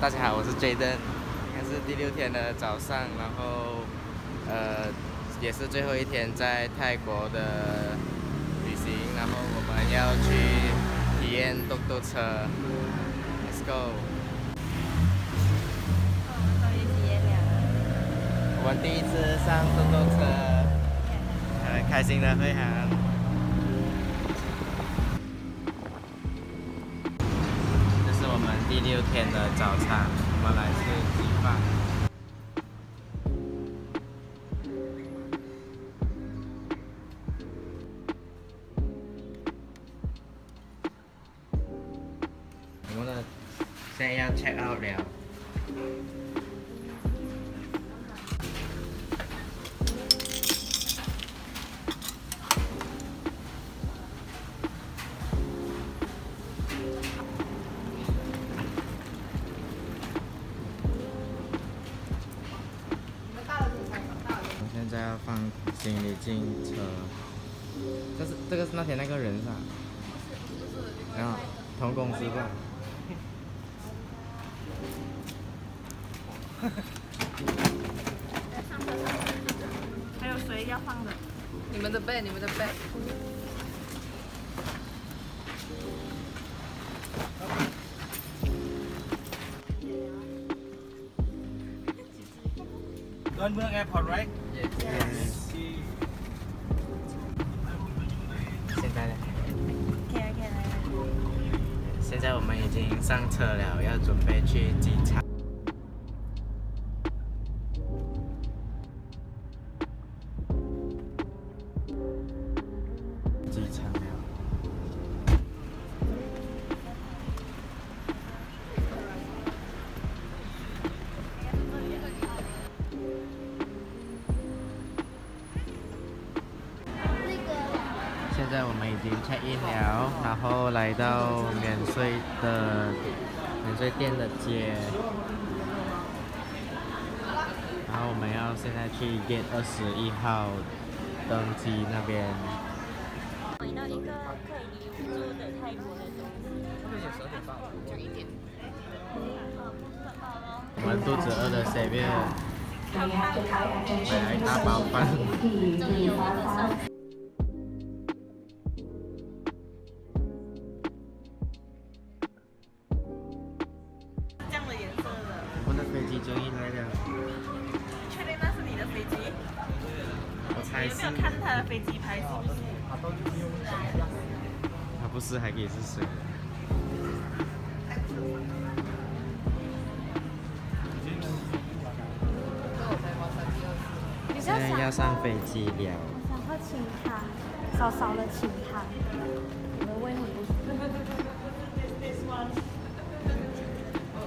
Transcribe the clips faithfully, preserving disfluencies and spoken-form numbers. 大家好，我是 Jaden， 应该是第六天的早上，然后呃也是最后一天在泰国的旅行，然后我们要去体验嘟嘟车 ，Let's go。我们终于体验了。我们第一次上嘟嘟车，很开心的飞行。 第六天的早餐，我们来吃鸡饭。我们的现在要 check out 了。行李进车，这是这个是那天那个人是吧？然后同公司吧。还有谁要放的？你们的背，你们的背。Lombang Airport, right? Yes. Yes. 现在我们已经上车了，要准备去机场。机场了。现在我们已经 check in 了，然后来到免税的免税店的街，然后我们要现在去 gate 二十一号登机那边。买到一个可以留住的泰国的东西。就一点。我们肚子饿的随便买了一大包饭。 飞机拍是不是？它不是，还可以是谁？现在要上飞机了。我想喝清汤，少少的清汤，我的胃很不舒服。会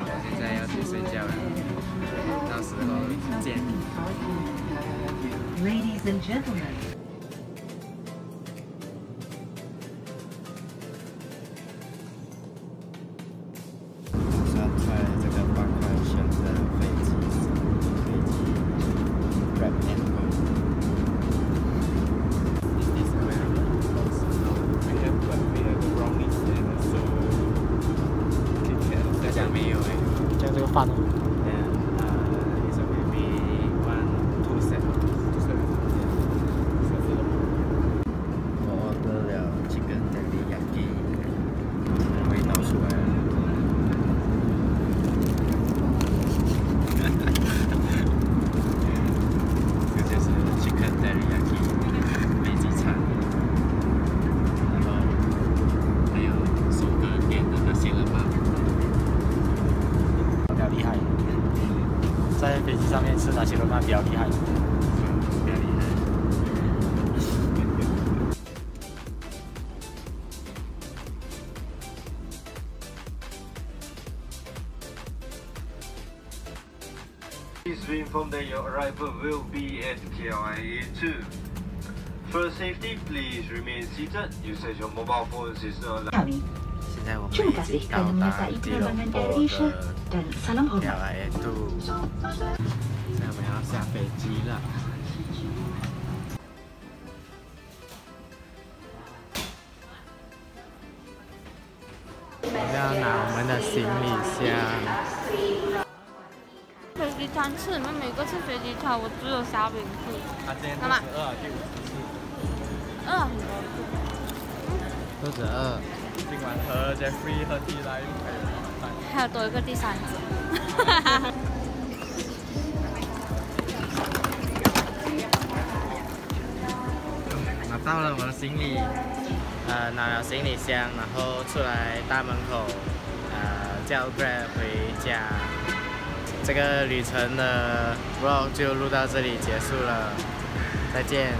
我现在要去睡觉了，到时候见。Ladies and gentlemen， 我要在这个巴克选择飞机，飞机 Grab and Go。Is this available? No, I have. 没有哎，就这个饭。嗯，呃 ，it's maybe one two seven two seven。我 order 了 chicken teriyaki， 味道出来了。这就是 chicken teriyaki 飞机餐，然后还有首歌点的那些了吗？ 厉害，在飞机上面吃哪些轮饭比较厉害？比较厉害。Please be informed that your arrival will be at K I A two. For safety, please remain seated. Use your mobile phone system. Czym zwichkaj mnie za ikrementerische ten salam home.水鸡汤吃，你们每个吃水鸡汤，我只有虾饼吃。干嘛？饿很多。肚子饿。今晚和 Jeffrey 和 T 来。还有多一个第三者。哈哈哈。拿到了我的行李，呃，拿了行李箱，然后出来大门口，呃，叫 Grab 回家。 这个旅程的 vlog 就录到这里结束了，再见。